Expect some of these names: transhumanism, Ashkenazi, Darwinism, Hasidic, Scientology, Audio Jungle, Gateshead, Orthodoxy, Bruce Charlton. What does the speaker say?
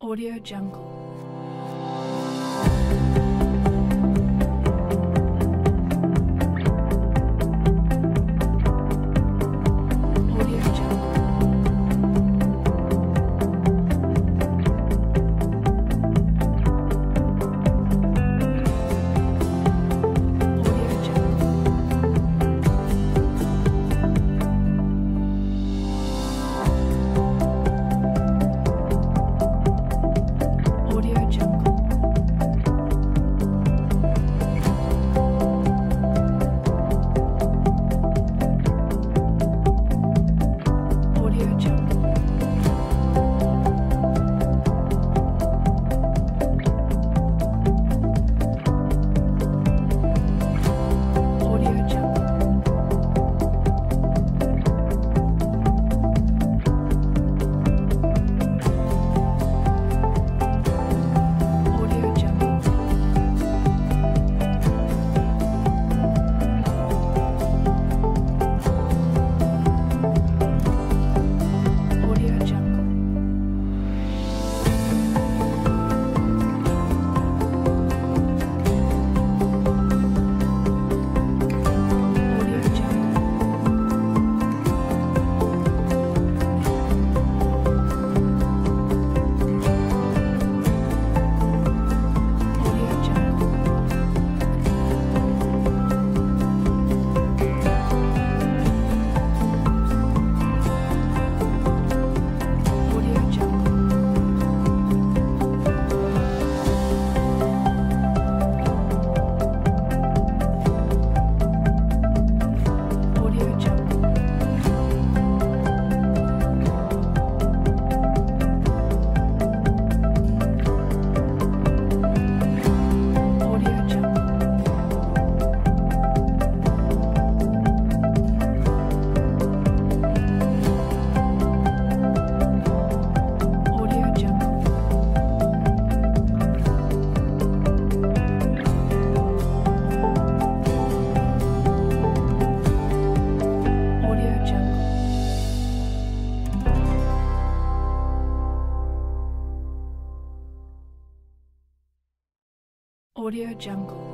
Audio Jungle. Audio Jungle.